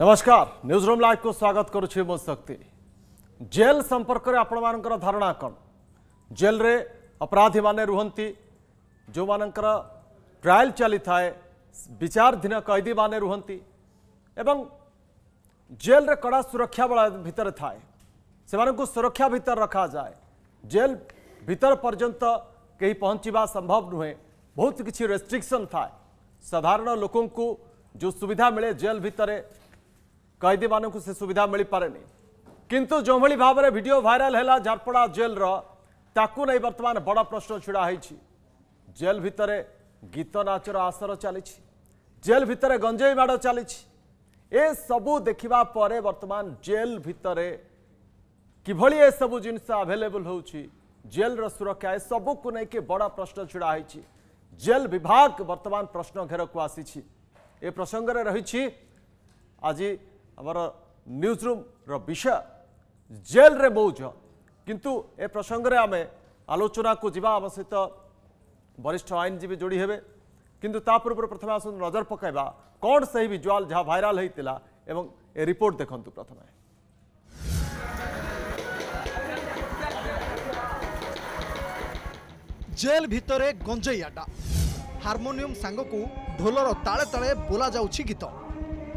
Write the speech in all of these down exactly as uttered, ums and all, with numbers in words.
नमस्कार news room live को स्वागत करुच्ची मो शक्ति। जेल संपर्क में आपण धारणा कौन? जेल रे अपराधी माने रुहंती, जो मानकर ट्रायल चली थाए, विचाराधीन कैदी माने रुहंती एवं जेल रे कड़ा सुरक्षा बल भीतर थाए, से मानकु सुरक्षा भीतर रखा जाए। जेल भीतर पर्यंत कहीं पहुँचवा संभव नुहे, बहुत किसी रेस्ट्रिक्शन थाए। साधारण लोकों को जो सुविधा मिले जेल भीतर कैदी मानू से सुविधा मिल पारे नहीं, किंतु जो भली भाव में वीडियो वायरल है झारपड़ा जेल ताकू नहीं वर्तमान बड़ा प्रश्न छिड़ा होई। जेल भितर गीत नाचर आसर चली, जेल भितर गंजेई माड़ चली, ए सबू देखा पर वर्तमान जेल भितर किभली ए सबू जिनस अवेलेबल हो जेल सुरक्षा ए सबू को लेकिन बड़ा प्रश्न छिड़ा होई। जेल विभाग वर्तमान प्रश्न घेर को आसी ए प्रसंग में रही आज आमर न्यूज रूम विषय जेल रे मौज, किंतु ए प्रसंग रे आमे आलोचना को जीवा आम सहित वरिष्ठ आईनजीवी जोड़ी हेबे, किंतु ता पूर्व प्रथम आस नजर पकाइबा कौन सही विजुअल जहाँ वायरल होता एवं ए रिपोर्ट देखंतु। प्रथम जेल भितरे गंजेई आड्डा, हारमोनियम सांग को ढोलर ताले ताले बोला जाउछि गीत,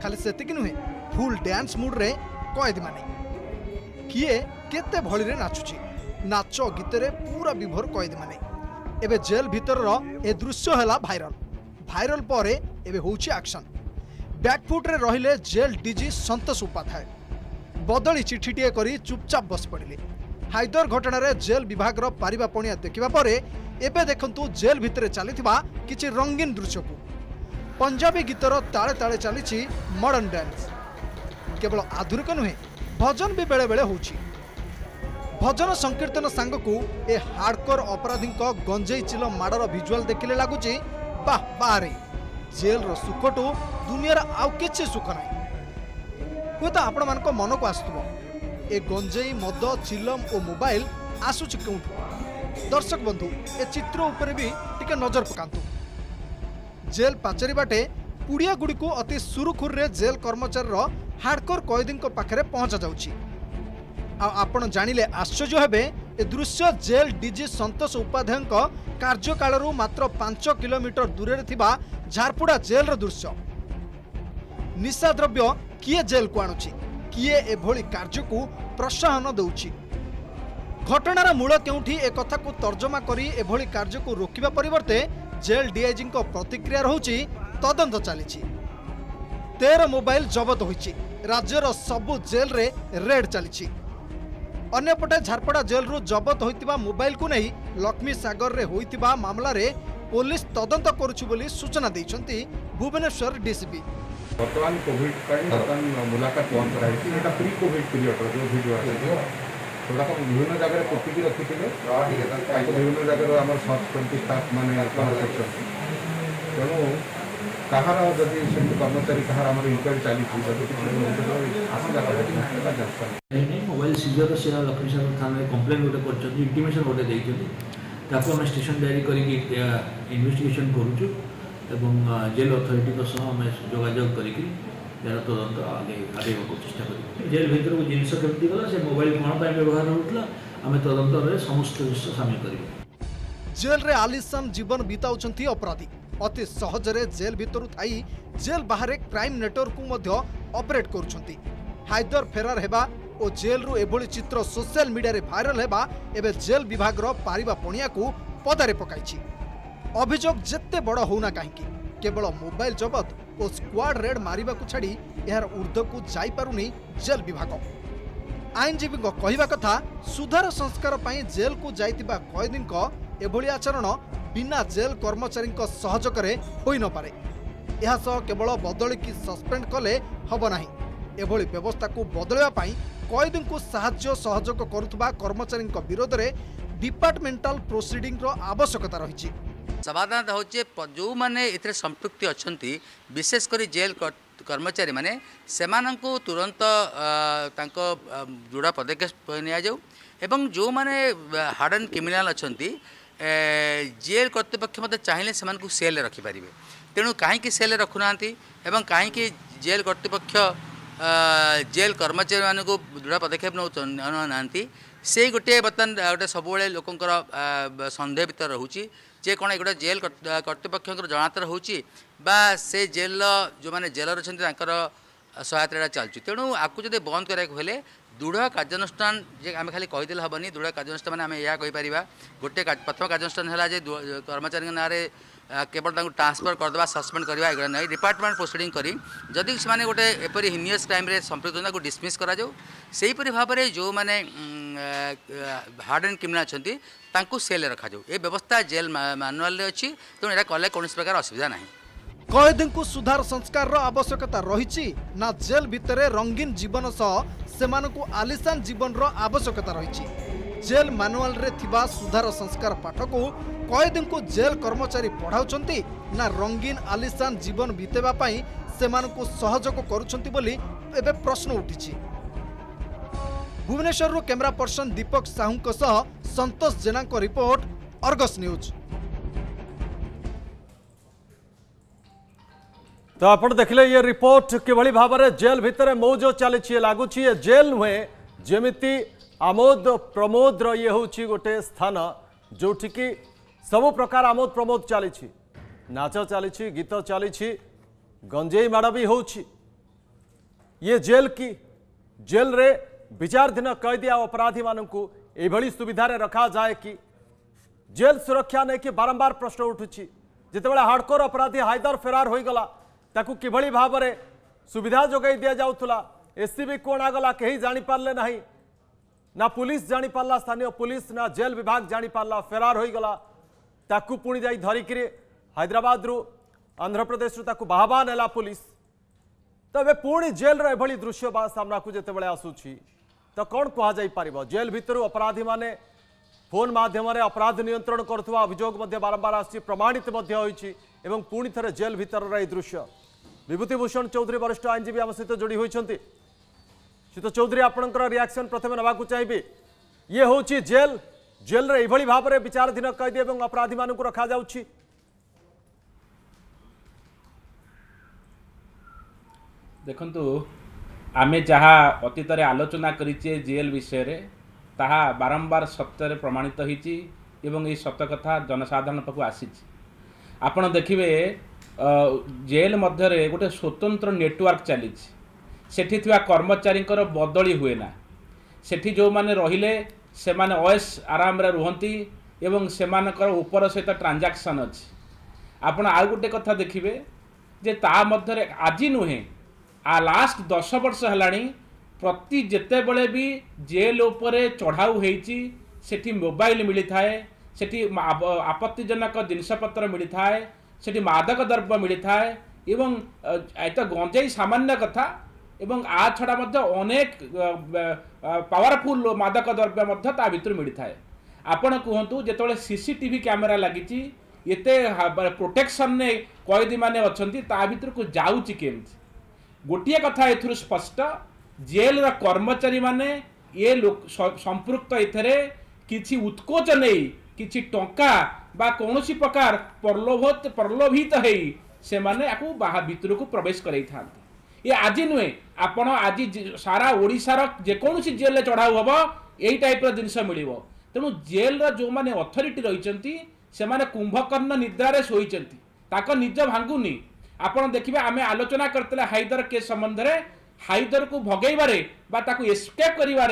खाली सेतिक नुहे फुल डांस मुड रे कैदी माने किए केते भली रे नाचुची, नाच गीतरे पूरा विभोर कैदी माने। एबे जेल भीतर रो ए दृश्य हैला भाइरल, भाइरल पर एबे होउची एक्शन। बैकफुट रे रहिले जेल डीजी संतोष उपाध्याय बदली चिठीटीए करी चुपचाप बस पड़िले। हाइदर घटना रे जेल विभाग रो परिवापणिया देखिबा परे एबे देखंतु जेल भीतर चलीथिबा किछि रंगीन दृश्य को। पंजाबी गीतर ताळे ताळे चलीची मॉडर्न डांस, केवल आधुनिक नुहे भजन भी बेले बेले होउची। भजन संकीर्तन सांग को ए हार्डकोर अपराधी गंजेई चिल माडर भिजुआल देखिले लगुच बाह बारे जेल रो सुखटू दुनिया आउ किसी सुख ना। हूँ तो आपण मान मन को आसुव ए गंजेई मद चिलम और मोबाइल आसूच क्यों? दर्शक बंधु ए चित्र उपर भी टिके नजर पकातु। जेल पाचेरी बाटे पुड़िया गुड़ी को अति सुरुखुर रे जेल कर्मचारी रो हार्डकोर कैदी पाखे पहुंचा जाउची। आपण जानिले आश्चर्य हेबे ए दृश्य जेल डीजी संतोष उपाध्याय कार्यकाल मात्र पांच किलोमीटर दूर थिबा झारपुड़ा जेल रो दृश्य। निशा द्रव्य किए जेल को आणुची, किए एभली कार्य को प्रोत्साहन देउची? घटनार मूल केउठी ए कथा को तर्जमा करी एभली कार्य को रोकिबा परिवर्ते जेल डीआईजी प्रतिक्रिया रहउची तदंत चलीची। तेरह मोबाइल जबत होइछि, राज्यर सबु जेल रे रेड चलिछि। अन्यपटे झारपड़ा जेल रु जबत होइतिबा मोबाइल को नहीं लक्ष्मी सागर रे होइतिबा मामला रे पुलिस तदंत करुछु बोली सूचना दैछंती भुवनेश्वर डीसीपी। वर्तमान कोविड टाइम वर्तमान मुलाकात फोन कराइछि, एटा प्री कोविड पीरियड रो भिडियो आथि थोड़ा का विभिन्न जगह रे कुटिकी रखिथिले विभिन्न जगह रे हमर सर्च कमिटी स्टाफ माने अल्पना सेक्शन तेनु कहार जदि सेम कर्मचारी कहार हमर इंक्वायरी चाली छी जदि आसी जाता है मोबाइल सीजर से लक्ष्मी सागर थाना में कंप्लेन उठे करछ इंटीमेशन उठे दैछ ताको हम स्टेशन डायरी करी के इन्वेस्टिगेशन करूछु एवं जेल अथॉरिटी को सह हम जोगाजोग करी के जरा तुरंत आगे आगे को चेष्टा करी। जेल भीतर को जिंस करती गला से मोबाइल कोन पर व्यवहार होतला हम तुरंत रे समस्त विषय शामिल करी। जेल रे आलिशान जीवन बिताउछंती अपराधी, अति सहजरे जेल भीतर थाई जेल बाहर क्राइम नेटवर्क को मध्य ऑपरेट करुछंती। हाइदर फेरार हेबा और जेल रु एभली चित्र सोशल मीडिया रे वायरल हेबा एबे जेल विभाग रो पारिबा पणिया को पदारे पकाइछि। अभियोग जत्ते बड़ होना काहेकि केवल मोबाइल जबत और स्क्वाड रेड मारिबा को छाड़ी यार ऊर्ध्व को जाई पारुनी जेल विभाग। आईनजीवी को कहवा कथा सुधार संस्कार पई जेल को जाइतिबा कैदी एभली आचरण बिना जेल कर्मचारी सहयोग होई न पारे। यह केवल बदली कि सस्पेंड कले हम ना, एभली व्यवस्था को बदलवा कैदी को साहाय्य सहयोग करुवा कर्मचारी विरोध में डिपार्टमेंटाल प्रोसीडिंग रो आवश्यकता रही। समाधान हूँ जो मैंने ए संपृक्ति अच्छा विशेषकर जेल कर्मचारी मैंने से तुरंत जोड़ा पदक्षेप नियाजाऊ एवं जो मैंने हार्डन क्रिमिनाल अच्छा जेल करतृपक्ष मत चाहिए से सेल रखिपारे, तेणु कहीं सेल रखुना एवं कहीं जेल करतृपक्ष जेल कर्मचारी मानक दृढ़ पदक्षेप नौ ना से गोटे बर्तमान गोटे सब लोक सन्देह भर रोचे जे कौन गोटे जेल कर्तृपक्ष जनातर होगा से जेल जो मैंने जेलर अच्छा सहायता चलती तेणु आपको जब बंद कराया दृढ़ कार्यानुष्ठान जे आम खाली कहीदेले हेनी दृढ़ कार्यानुष्ठान मैंने आम या कहीपर गोटे प्रथम कार्यानुष्ठान है कर्मचारी ना केवल तुम ट्रांसफर करदे सस्पेंड करवा एगुरा नहीं डिपार्टमेंट प्रोसीडिंग करी जदि से गोटे एपरी हिनियस टाइम संप्रत डिसमिस करपरि भाव में जो मैंने हार्ड एंड क्रिमिनल अच्छे तांकू सेल रखा जाऊ ए व्यवस्था जेल मैनुअल अच्छी तेणु यहाँ कले कौन प्रकार असुविधा ना कैदी को सुधार संस्कार आवश्यकता रही ना जेल भितर रंगीन जीवन सह से आलिशान जीवन आवश्यकता रही जेल मानुआल रे थिबा सुधार संस्कार पाठ को कैदी को जेल कर्मचारी पढ़ाउछंती ना रंगीन आलिशान जीवन बीतेबा पई सेमानकु सहयोग करूछंती बोली एबे प्रश्न उठिछि। भुवनेश्वर रो कैमरा पर्सन दीपक साहू को सह संतोष जेना को रिपोर्ट अर्गस न्यूज। तो आपण देखिले ये रिपोर्ट केवली भाबरे जेल भितरे मौजो चली छिए लागुछि ये जेल हुए जेमिति आमोद प्रमोद ये होची गोटे स्थान जोठी की सबु प्रकार आमोद प्रमोद चली नाच चली गीत चली गंजेई माड़ भी होची। ये जेल की जेल रे विचाराधीन कैदी और अपराधी मानू ये सुविधा रे रखा जाए कि जेल सुरक्षा नहीं कि बारंबार प्रश्न उठुची जितेबाला हार्डकोर अपराधी हायदर फेरार होगला ताकू किभली भाव में सुविधा जोगाई दि जाउथला एससीबी कोण आगला कहीं जापारे ना ना पुलिस जानी पाला स्थानीय पुलिस ना जेल विभाग जानी पाला फेरार होगला ताकू पुणी जाई धरिकी हैदराबाद रु आंध्र प्रदेश रु ताकू बाहबा नेला पुलिस तबे पुणी जेल रे एभली दृश्य बा सामना को जते बेले आसुची तो कोन कहा जाई पारिबो। जेल भितरु अपराधी माने फोन माध्यम रे अपराध नियंत्रण करथुवा अभियोग मध्ये बारंबार आसी प्रमाणित मध्ये होईची एवं पुणी थरे जेल भितर रे दृश्य। विभूतिभूषण चौधरी वरिष्ठ आईनजीवी आम सहित जोड़ी होईछंती। तो चौधरी आपणकर रिएक्शन प्रथम नवाकू चाहिए ये हूँ जेल जेल रे एभली भाव में विचाराधीन कैदी और अपराधी मानक रखा जाउछि। देखंतु आमे जहा अतीत आलोचना करिछे जेल विषय रे ताहा बारंबार सत्य प्रमाणित होइछि एवं ये सत्य कथा जनसाधारण पाखु आसीछि। आपण देखिबे जेल मध्य रे गोटे स्वतंत्र नेटवर्क चलीछि सेठी थिवा कर्मचारी बदली हुए ना सेठी जो माने रहिले से माने ओएस आराम रे रुहंती एवं से मानकर ऊपर सहित ट्रांजैक्शन अछि। आपण आउ गोटे कथा देखिबे जे ता मध्य आज नुहे आ लास्ट दस वर्ष हलाणी प्रति जेते बेले भी जेल उपरे चढ़ाऊ हेची सेठी मोबाइल मिली थाए सेठी आपत्तिजनक जिनसपत्र मिली थाए सेठी मादक द्रव्य मिली थाए एवं एत गंजेई सामान्य कथा एवं आ छड़ा अनेक पावरफुल मादक द्रव्य ता भीतर मिली थाए। आपण कहतु जो सीसीटीवी कैमेरा लगी प्रोटेक्शन ने कैदी मैंने अच्छा भीतर को जाऊँच केमती गोटे कथा एथुरु स्पष्ट जेल रा कर्मचारी माने ये संपृक्त एथेरे किछि उत्कोच नहीं किछि टंका बा कोनोसी प्रकार प्रलोभित प्रलोभित होई से माने आकु बाहा भीतर को प्रवेश करई थांती। ये आज नुहे आपण आज सारा ओडिशार जेकोसी जे जेल चढ़ाऊ हम यही टाइप रिनस मिल तेणु जेल रो मैंने अथॉरिटी रही से माने कुंभकर्ण निद्रारे शोक निज भांगुनी। आपड़ देखिए आम आलोचना करते हायदर केस संबंध में हायदर को भगैबार एस्केप कर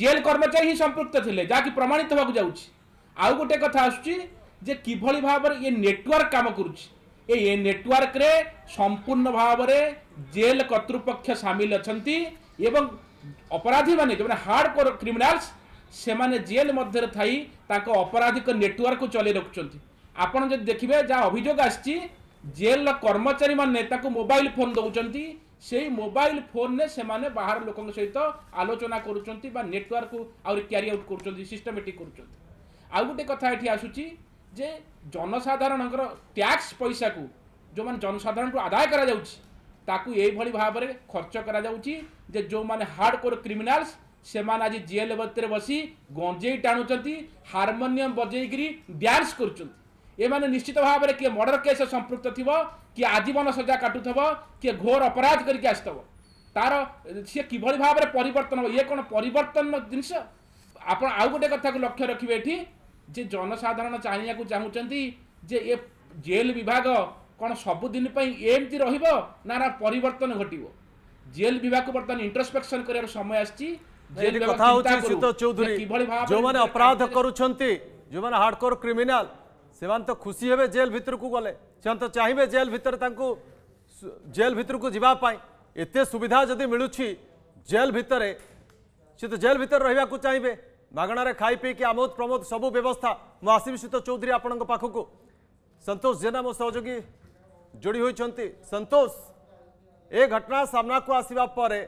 जेल कर्मचारी ही संपृक्त थे जहाँकि प्रमाणित होगा जाऊँगी। आउ गोटे कथा आसूचे कि भाव ये नेटवर्क काम करुच्च ये नेटवर्क रे संपूर्ण भाव में जेल कर्तृपक्ष सामिल अछंती एवं अपराधी माने जो हार्ड कोर क्रिमिनाल्स से माने जेल मध्य थाई ताको अपराधिक नेटवर्क को चले रखुंट। आपण जब देखिए जहाँ अभियोग आसछि जेल कर्मचारी माने ताको मोबाइल फोन दउचंती से मोबाइल फोन ने से माने बाहर लोक सहित आलोचना करुचंती बा नेटवर्क को आउर क्यारी आउट करुचंती सिस्टमेटिक करुचंती। आउ गोटे कथा एठी आसुची जे जनसाधारण टैक्स पैसा को जो मैंने जनसाधारण को आदाय करा ताकू यही भाव में खर्च करा जे जो मैंने हार्ड कोर क्रिमिनाल्स से माने आज जेल भर बसी गंजेई टाणुचंती हारमोनियम बजेई डांस करुचंती एमाने निश्चित भाव में किए मर्डर केस संपृक्त थी किए आजीवन सजा काटुथब किए घोर अपराध करके आसतब तार सी किभली भाव में परिवर्तन हो ये कौन परिवर्तन जिनस आप आउ गोटे कथा को लक्ष्य रखिए ये जे जनसाधारण जाना चाहूँगी जे ये जेल विभाग कौन सबुदिन एमती रहा परिवर्तन घटो जेल विभाग को बर्तमान इंट्रोस्पेक्शन कर समय आसी जो माने अपराध करुछंती जो माने हार्डकोर क्रिमिनल सेमान तो खुशी हेबे जेल भितर को गले सेमान तो चाहिबे जेल भितर तांको जेल भितर को जीवा पाई एते सुविधा जदी मिलुछि जेल भितरे से तो जेल भितर रहबा को चाहिबे मागणारे खाई पी के आमोद प्रमोद सबु व्यवस्था मु आसिम सुतो चौधरी आपनको पाखो को संतोष जेना मो सहयोगी जोड़ी होइछंती। संतोष ए घटना सामना को आसीबा परे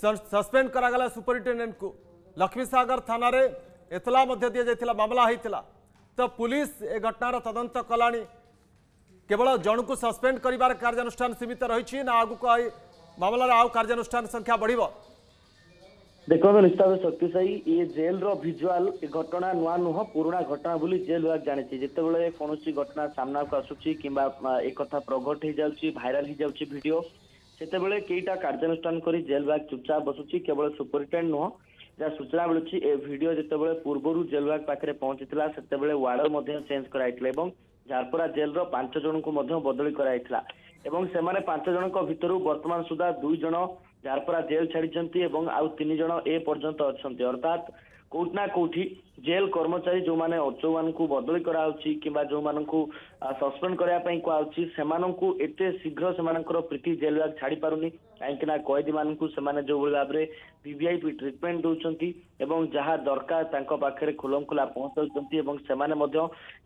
सस्पेंड करागला सुपरिटेडेंट को लक्ष्मी सागर थाना रे एतला मध्य दिया जाइतिला मामला हैतिला तो पुलिस ए घटनार तदंत कलानी केवल जण को सस्पेंड करिबार कार्यानुष्ठान सीमित रही ना आगु को मामला आउ कार्यानुष्ठान संख्या बढ़िबो। देखो निस्तार शक्ति साई ये जेल रो विजुअल घटना नुआ नुह पुराणा घटना बोली जेल विभाग जानी जिते बड़े कौन घटना सामना को आसुची किंबा एक कथा प्रगट हो जाउची भाइराल हो जाउची वीडियो सेते बेले केटा कार्यानुष्ठान करी जेल विभाग चुपचाप बसुची केवल सुपरिटेड नुह जहाँ सूचना मिलूँ ए वीडियो जिते बड़े पूर्वर जेल विभाग पाखे पहुंची से वार्डर चेंज कराई झारपरा जेल रो पांच जन को बदली कराइला से पांच जन भितर वर्तमान सुधा दुई जन झारपरा जेल छाड़ी आउ तीन जन ए पर्यंत अच्छा अर्थात कोठना कोठी जेल कर्मचारी जो माने जो मान को बदली कराउची किबा जो मान को सस्पेंड करया पई को आउची सेमानन को एते शीघ्र सेमानकर प्रीति जेल विभाग छाड़ी पारुनी काहेकि ना कैदी मान को सेमाने जो भाव में वीवीआईपी ट्रीटमेंट दोचंती एवं जहाँ दरकार तांको पाखरे खुलमखुला पहुंचौचंती एवं सेमाने मध्य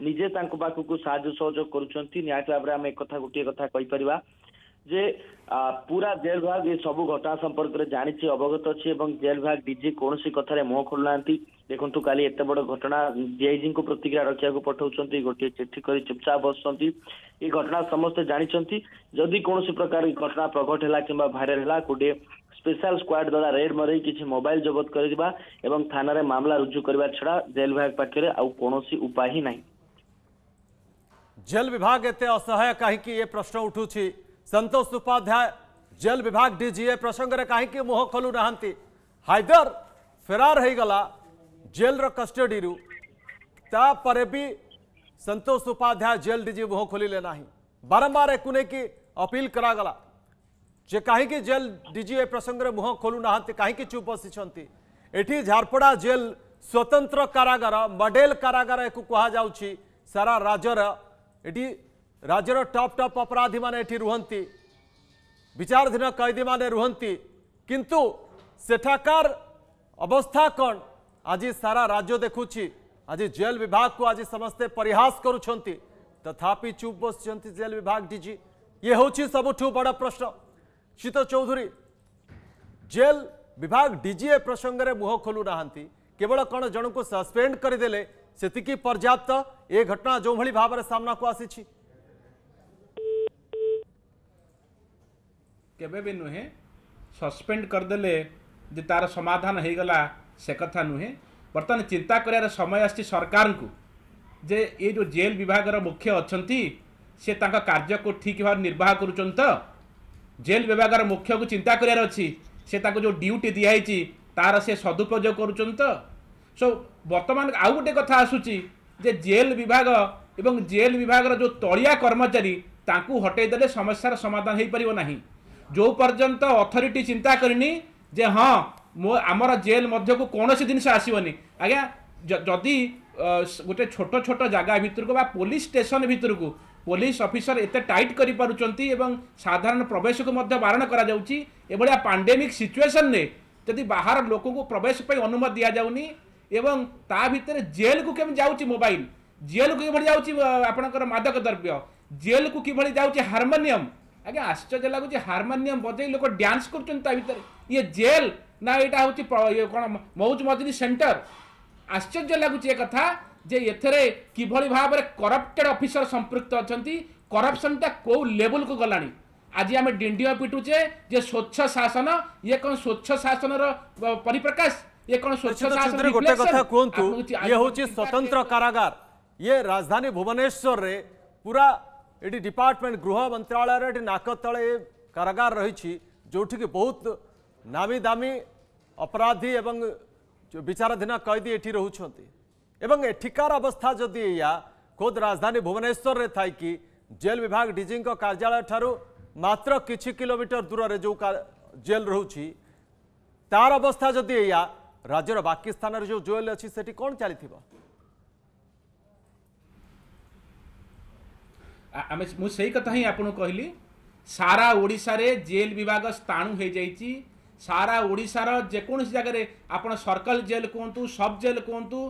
निजे तांको पाखको साहाय्य सहयोग करूचंती न्याय भाव में हम एक कथा गोटे कथा कहि परिबा जे आ, पूरा जेल विभाग ये सब घटना संपर्क में जानी अवगत अच्छी जेल विभाग डीजी कौन कथार मुह खोलना देखु का एत बड़ घटना डीआईजी को प्रतिक्रिया रखा पठाउछंती गोटे चिट्ठी कर चुपचाप बसुंच ये घटना समस्ते जानी जदि कौन प्रकार घटना प्रकट है कि भाइराल है गोटे स्पेशल स्क्वाड द्वारा रेड मरे किसी मोबाइल जबत कर थाना रे मामला रुजू करने छड़ा जेल विभाग पाखे आउ कौन उपाय ही ना जेल विभाग एत असहाय कहीं प्रश्न उठू संतोष उपाध्याय जेल विभाग डीजीए प्रसंग रे कहीं मुह खोलू ना हायदर फेरार हो गला जेल रो कस्टडी रु तापरे भी संतोष उपाध्याय जेल डीजी मुह खोलिले नाही बारंबार एक कि अपील करागला जे कहीं जेल डीजीए प्रसंग रे मुह खोलू ना कहीं चुप बसी एठी झारपड़ा जेल स्वतंत्र कारागार मडेल कारागार एक कहुच्छी सारा राज्यर एटी राज्यर टॉप टॉप अपराधी माने एठी रुहंती विचारधीन कैदी माने रुहंती किंतु सेठाकार अवस्था कौन आज सारा राज्य देखुछि आज जेल विभाग को आज समस्ते परिहास करुछंती तथापि चुप बसछंती जेल विभाग डीजी ये होछि सबठु बड़ प्रश्न। शीत चौधरी जेल विभाग डीजी ए प्रसंग रे मुह खोलू नाहंती केवल कौन जन को सस्पेंड करदेले सेतिकी पर्याप्त ये घटना जो भली भाव सामना को आसीछि केबे भी नुहे सस्पेंड करदेले जे तार समाधान हो गला से कथा नुहे बर्तमान चिंता करार समय आसी सरकार को जे ये जो जेल विभाग मुख्य अच्छा से कार्य को ठीक भाव निर्वाह करुचन तो जेल विभाग मुख्य को चिंता करार अच्छी से जो ड्यूटी दिखाई तार से सदुपयोग करुचन तो सो बर्तमान आउ गोटे कथा आसूची जे जेल विभाग एवं जेल विभाग जो तलिया कर्मचारी ताकू हटेदेले समस्यार समाधान हो पार ना जो पर्यंत अथॉरिटी चिंता करनी जे हाँ मो आमर जेल मध्य को कौन सी जिनस आसवनी आज्ञा जदि गोटे छोट छोट जगह भितर को पुलिस स्टेशन भितर को पुलिस ऑफिसर एत टाइट कर पार्टी एवं साधारण प्रवेश को मध्य बारण करा जाउची एभलिया पैंडेमिक सिचुएशन ने जदि बाहर लोक को प्रवेश पर अनुमति दि जाउनी एवं ता भितर जेल को केम जाउची मोबाइल जेल को किभली जाउची आपनकर मादक द्रव्य जेल को किभली जाउची हारमोनियम आगे आश्चर्य लगुच हारमोनियम बजे लोक डांस कर ये जेल ना यहाँ हूँ कौन मौज मजनी सेंटर आश्चर्य लगुच ये कथा जे एथेरे किभली भाव में करप्टेड ऑफिसर संपृक्त अच्छा करप्शनटा कौ लेवल को गलानी आज आम डिंडिया पिटुचे जे स्वच्छ शासन ये कौन स्वच्छ शासन परिप्रकाश ये कौन स्वच्छ शासन गोटे कथा कहतु ये हूँ स्वतंत्र कारागार ये राजधानी भुवनेश्वर रे पूरा ये डिपार्टमेंट गृह मंत्रालय नाक तले कारागार रही जोठी कि बहुत नामी दामी अपराधी एवं जो विचाराधीन कैदी ये रोचंती एवं ठिकार अवस्था जदि या खुद राजधानी भुवनेश्वर रे थाई कि जेल विभाग डीजी कार्यालय ठारू मात्र किछि किलोमीटर दूर रे जो जेल रोची तार अवस्था जदि या राज्यर बाकी स्थान रे जो जेल अछि सेठी कोन चली थिबो आमे मु सही कथा ही आपन कहली सारा ओडिसा रे जेल विभाग स्थाणु हो जाइछि सारा ओडिसा रो जेकोसी जगह आपन सर्कल जेल कहतु सब जेल कहतु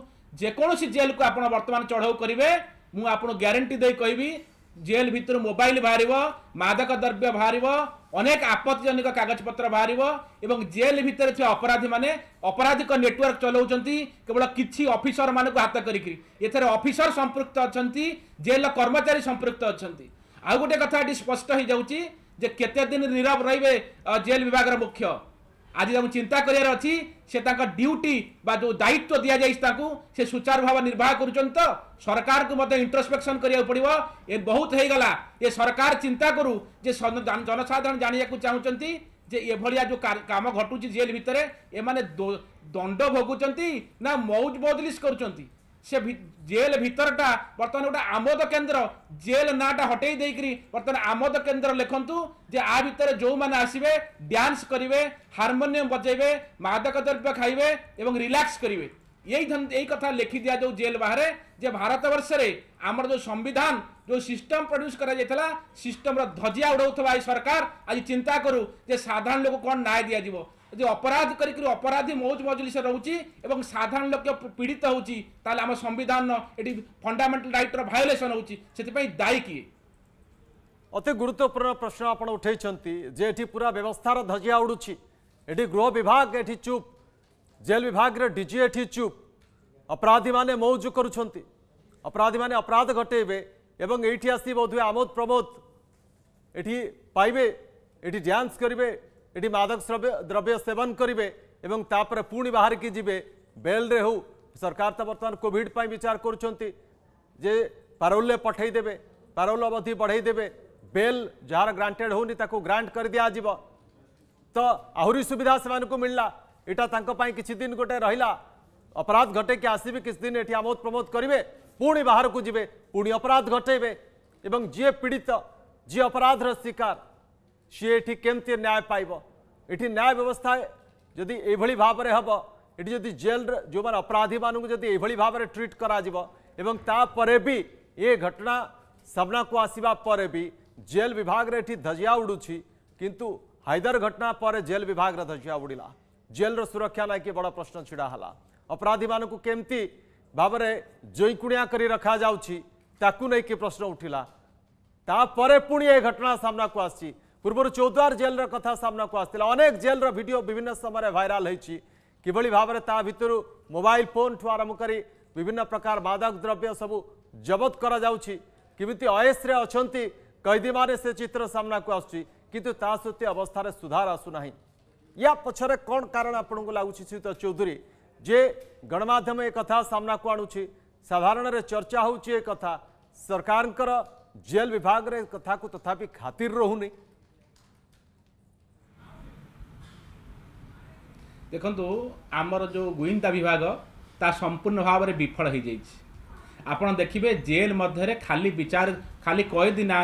जेकोसी जेल को आपन वर्तमान चढ़ाऊ करेंगे मु आपन ग्यारंटी दे कहबी जेल भितर मोबाइल बाहर मादक द्रव्य बाहर अनेक आपत्तिजनक कागज पत्र बाहर एवं जेल भितर अपराधी माने अपराधिक नेटवर्क चलाउछंती केवल किछि ऑफिसर मान को हाथ करी एथरे ऑफिसर संपृक्त अछंती जेल कर्मचारी संपृक्त अछंती आ गोटे कथा स्पष्ट हो जाउची जे केते दिन नीरव रहिबे जेल विभाग रा मुख्य आज जब चिंता करियार अछि से ताका ड्यूटी बा जो दायित्व दिया जाइस ताकू से सुचारू भाव निर्वाह करुचन तो सरकार को मते इंट्रोस्पेक्शन करिया पड़िवो ए बहुत हे गला ये सरकार चिंता करू जे जनसाधारण जानिया को चाहुचंती जे ए भलिया जो काम घटुची जेल भितरे ए माने दंड भोगुचंती ना मौज बदलिस करुचंती से भी, जेल भितरटा बर्तमान गोटे आमोद केन्द्र जेल नाटा हटई देकरी बर्तमान आमोद केन्द्र लिखतु जे आ भितर जो माने आसिबे डांस करिवे हारमोनियम बजाइबे मादक द्रव्य खाइबे एवं रिलैक्स करिवे यही धन यही कथा लिखि दिया जो जेल बाहर जे भारत वर्ष रे आमर जो संविधान जो सिस्टम प्रोड्यूस करा जायतला सिस्टम रा धजिया उड़ौथवा ए सरकार आज चिंता करू जे साधारण लोक कोन न्याय दिया जीवो जो अपराध करी अपराधी मौज मजलिस रोचे और साधारण लोक पीड़ित होम संविधान ये फंडामेंटल राइट वायोलेसन होती दायी किए अति गुरुत्वपूर्ण प्रश्न आपड़ उठाई जे ये पूरा व्यवस्थार धजिया उड़ूची ये गृह विभाग ये चुप जेल विभाग रे डीजी ये चुप अपराधी माने मौज करुंट अपराधी माने अपराध घटेबे एवं ये आसी बोधे आमोद प्रमोद ये पाइबे ये डांस करेंगे ये मादक द्रव्य द्रव्य सेवन करेंगे एवं तापर पुणी बाहर की जीवे बेल रे हो सरकार तो बर्तमान कोविड पर विचार करुँचे जे पारोल पठई देबे पारोल अवधि बढ़ई देबे बेल जार ग्रांटेड होनी ताको ग्रांट कर दिया जीव तो आहुरी सुविधा से मानकु मिलला इटा तांको पाई किछि दिन गोटे रहिला अपराध घटे कि आसबे किछि दिन एठी आमोद प्रमोद करेंगे पुणी बाहर को जीवे पुणी अपराध घटेबे एवं जे पीड़ित जे अपराधर शिकार सी एटी केमती न्याय पाइब ये न्याय व्यवस्था जदि ये भाव में हम ये जदि जेल जो मैंने अपराधी मानू जदि ये भाव में ट्रीट करापर भी ये घटना सामना को आसवा पर भी जेल विभाग रे ये धजिया उड़ूची किंतु हाइदर घटना पर जेल विभाग धजिया उड़िला जेल सुरक्षा लाइक बड़ा प्रश्न छिड़ा हला अपराधी मानू केमती भाव में जईकुणिया कर रखा जाउची ताकू नहीं कि प्रश्न उठिला तापर पुणी ये घटना सामना को आसी पूर्व चौद्वार जेल रा कथा सामना को आसला अनेक जेल रा वीडियो विभिन्न समय वायरल होती किभली भाव में ता भितर मोबाइल फोन ठू आरंभ कर विभिन्न प्रकार मादक द्रव्य सबू जबत करा जाउछि किमिति अयस रे अछंती कैदी माने से चित्र सामना को आसछि किंतु ता सत्य अवस्था रे सुधार आसु नाही या पछरे कोन कारण आपन को लागुछि सीता चौधरी जे गणमाध्यम ए कथा सामना को आणुछि साधारण रे चर्चा होउछि ए कथा सरकारनकर जेल विभाग रे कथा को तथापि खातिर रहुनी देखो आमर जो गुइंदा विभाग ता संपूर्ण भाव में विफल हो जाइए आपण देखिए जेल मध्य खाली विचार खाली कैदी ना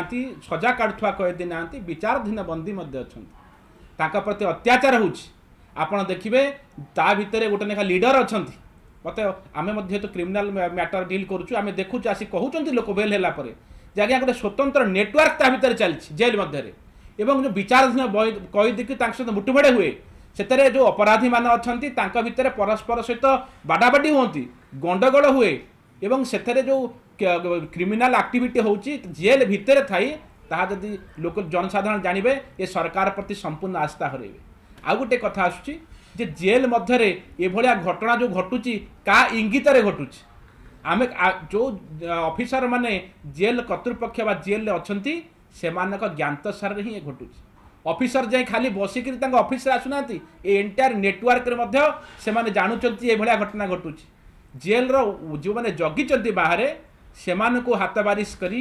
सजा काटुआ कैदी ना विचाराधीन बंदी अच्छा प्रति अत्याचार होपण देखिए ता भितर गोटे लेखा लीडर अच्छा मत आम तो क्रिमिनाल मैटर डील करें देखु आसी कहते लोक बेल होगापर जे आज गोटे स्वतंत्र नेटवर्क ता भर चलती जेल मध्य एवं जो विचाराधीन कैदी की सहित मुठभेड़ हुए सेतरे जो अपराधी मान अच्छा भितर परस्पर सहित बाड़ाबाड़ी होती गंडगोल हुए एवं सेतरे जो क्रिमिनाल एक्टिविटी होची जेल भितर थाई ता जदि लोक जनसाधारण जानिबे ये सरकार प्रति संपूर्ण आस्था हरेबे आ गोटे कथा आसुची जे जेल मध्य एभलिया घटना जो घटुची का इंगित रे घटुची आमे जो ऑफिसर माने जेल कर्तृपक्ष बा जेल अछंती से मानक ज्ञातसार रे ही घटुची ऑफिसर जाए खाली बसिकी ऑफिस आसुना ये एंटायर नेटवर्क रे जानते ये भाया घटना घटुची जेल रो जो मैंने जगिंट बाहर से मानक हाथ बारिश करी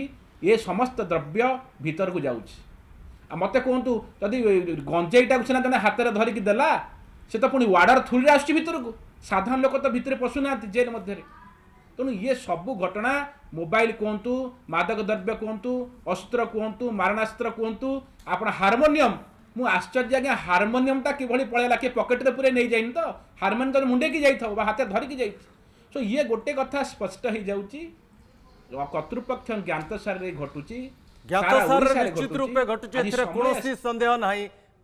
ये समस्त द्रव्य भीतर को जाऊँच मत कहतु जदि गंजेईटा सीना जन हाथ में धरिकी देला से तो पुणी वार्डर थुड़ी आसूसी भितर को साधारण लोक तो भितर पशुना जेल मध्य तेणु ये सबू घटना मोबाइल कहतु मादक द्रव्य कहतु अस्त्र कहतु मारणास्त्र कहतु आप हारमोनियम मु आश्चर्य आज्ञा हारमोनियमटा कि पलैला किए पकेटे पूरे नहीं जाइन तो हारमोनियम तुम मुंडे की जाइए हाथ धरिकी जाइए सो ये गोटे कथा स्पष्ट हो जाऊँगी कर्तृपक्ष ज्ञात सारे घटुची निश्चित रूपे घटुचे कौन सन्देह ना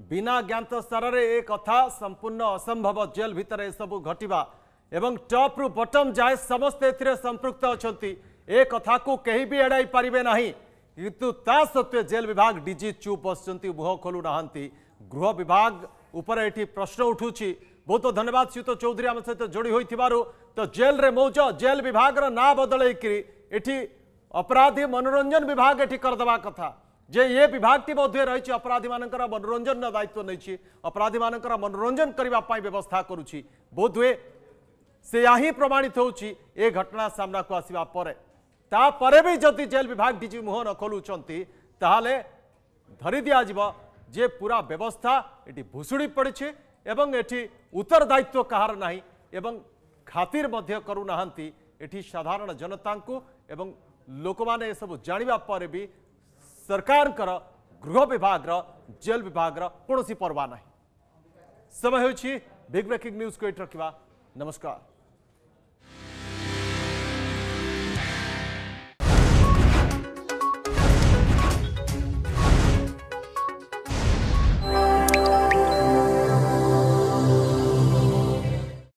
बिना ज्ञात सारे ए कथा संपूर्ण असंभव जेल भितर ए सबू घटवा एवं टॉप रु बॉटम जाए समस्ते ए संपृक्त अछंती ए कथा को कहीं भी एड़ाई पारिबे नाही किंतु ता सत्वे जेल विभाग डीजी चुप बसचंती मुह खोलू नाहंती गृह विभाग ऊपर एठी प्रश्न उठुची बहुत बहुत धन्यवाद श्रीयुत चौधरी आम सहित जोड़ी होइथिबारु तो जेल रे मौज जेल विभाग रा ना बदलै करी एठी अपराधी मनोरंजन विभाग एठी करदवा कथा जे ये विभाग टी मध्य रही अपराधी मानकर मनोरंजन दायित्व नहीं अपराधी मानकर मनोरंजन करने व्यवस्था करुच्ची बोधवे से यही प्रमाणित होची ए घटना सामना को आसीबा परे तापरे भी जदि जेल विभाग डीजी मुह न खोलुचंती ताहले धरि दिया जिवो जे पूरा व्यवस्था एठी भुसुड़ी पड़े एवं एठी उत्तरदायित्व कहार नाही एवं खातिर मध्य करू नाहंती एठी साधारण जनता को एवं लोक माने सब जानिबा परे भी सरकार कर गृह विभाग जेल विभाग कौन परवाह ना समय हो ब्रेकिंग न्यूज को ये रखा नमस्कार।